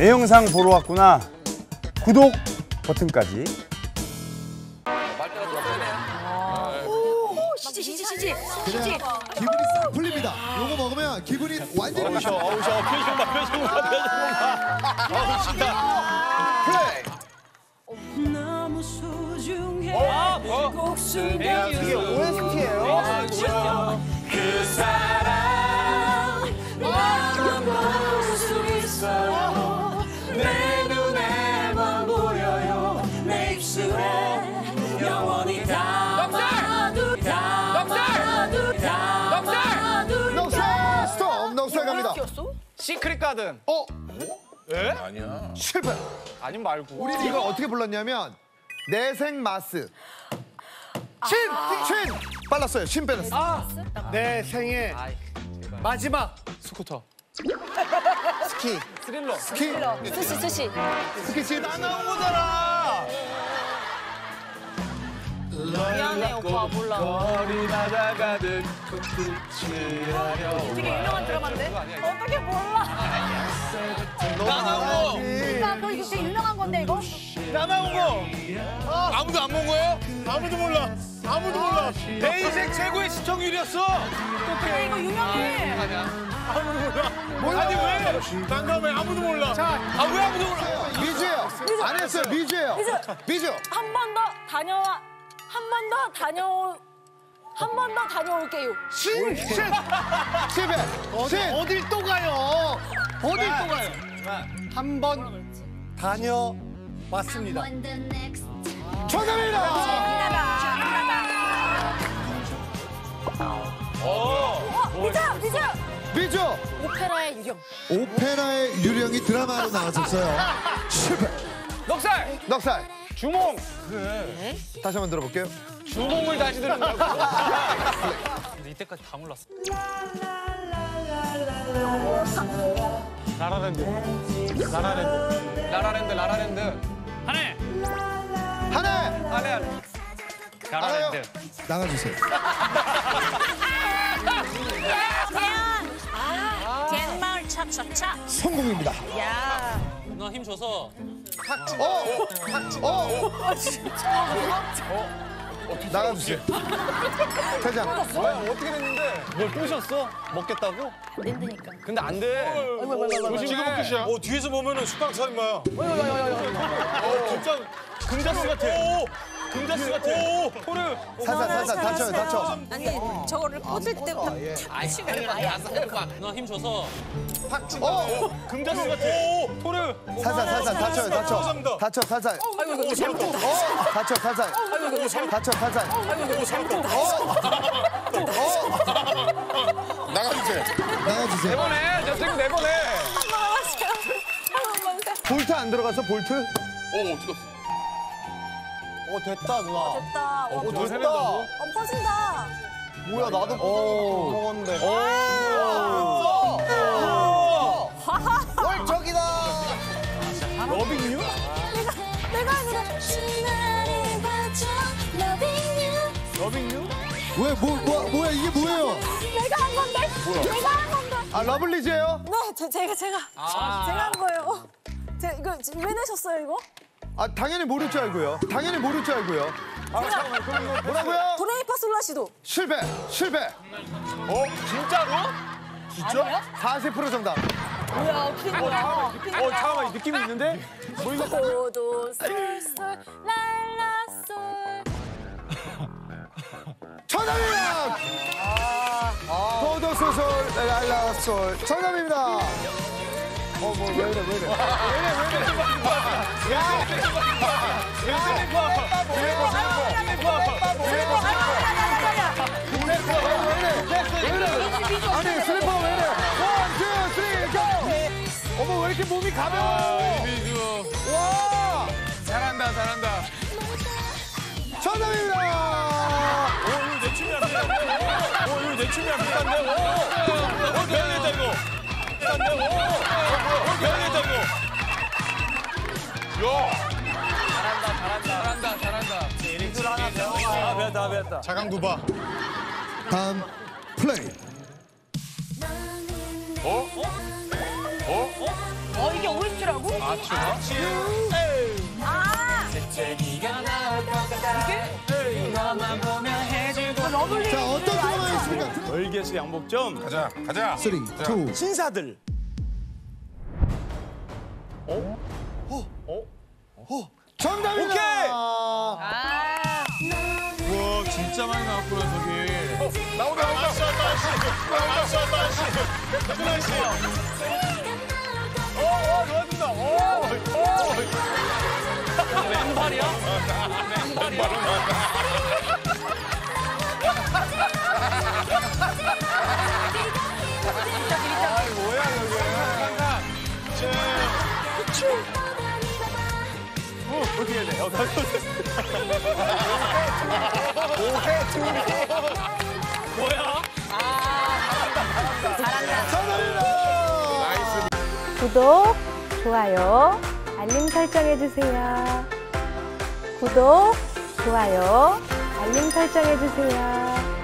내 영상 보러 왔구나. 구독 버튼까지. 시지. 기분이 싹 풀립니다. 요거 먹으면 기분이 완전히 어우셔. 시크릿 가든. 어? 에? 아니야. 실패. 아님 말고. 우리 이거 어떻게 불렀냐면 내생 마스. 신! 빨랐어요. 신 빼놨어. 내 생의 마지막 스쿠터. 스키. 스릴러. 스키. 스시. 스키 지금 다 나온 거잖아. 미안해 오빠 몰라. 거리마다 가득 꽃빛이 아려워. 되게 유명한 드라마인데? 어떻게 몰라? 나나온 거! 그러니까 그거 되게 유명한 건데 이거? 나나온 거! 아무도 안 본 거예요? 아무도 몰라! 대인생 최고의 시청률이었어! 근데 이거 유명해! 아무도 몰라! 아니 왜? 난감해 아무도 몰라! 아 왜 아무도 몰라! 미주예요! 안 했어요 미주예요! 미주! 한 번 더 다녀와! 한 번 더 다녀올게요. 집에 어딜 또 가요? 한 번 다녀왔습니다. 정답입니다. 미주. 오페라의 유령이 드라마로 나왔었어요. 실패. 넉살. 주몽! 그래. 다시 한번 들어볼게요. 주몽을 다시 들어볼게요. 근데 이때까지 다 몰랐어. 라라랜드. 한해! 라라랜드. 나가주세요. 갯마을 찹찹찹. 성공입니다. 누나 힘 줘서. 나가주세요. 회장. 어떻게 됐는데? 뭘 부셨어? 먹겠다고? 안 된다니까. 근데 안 돼. 지금 끝이야. 뒤에서 보면은 숙박사 임마야. 진짜 금자스 같아. 코를 다쳐. 아니 저거를 꽂을 때 팍. 누나 힘 줘서. 금자스 같아. 코를 다쳐. 나가주세요. 네 번에. 볼트 안 들어갔어 볼트? 찍었어. 됐다, 누나. 됐다. 퍼진다. 뭐야, 나도 퍼졌는데. 월척이다. 러빙 유? 내가 그래. 러빙 유? 왜, 뭐야, 이게 뭐예요? 내가 한 건데. 아, 러블리즈예요? 네, 제가 한 거예요. 이거 왜 내셨어요, 이거? 당연히 모를 줄 알고요. 잠깐만, 뭐라고요? 도레미파솔라시도. 실패. 진짜로? 진짜? 40% 정답. 뭐야, 잠깐만, 느낌이 있는데? 뭐 이거? 정답입니다! 도도솔솔 랄라솔. 정답입니다. 왜 이래. 아니, 슬리퍼 왜 이래? 1, 2, 3, GO! 어머, 왜 이렇게 몸이 가벼워? 미주. 와! 잘한다. 정답입니다! 오늘 내 춤이 안 돼. 잘한다. 일주일 하나 배웠다. 배웠다. 자강두바. 다음 플레이. 이게 오이. 아츄라고? 아츄. 아츄. 아. 재채기가 나올 것 같아. 너만 보면 해주고. 자, 어떤 드라마 있습니까? 월계수 양복점. 가자, 가자. 3, 2. 신사들. 어? 어? 어? 어? 정답입니다. 오케이. 아. 우와, 진짜 많이 나왔구나, 저기. 나온다, 나온다. 나이스. 오, 좋아진다. 오, 오. 왼발이야? 왼발이야. 아, 뭐야, 이거. 어떻게 해야 돼? 뭐야? 아, 잘한다. 구독, 좋아요, 알림 설정해주세요. 구독, 좋아요, 알림 설정해주세요.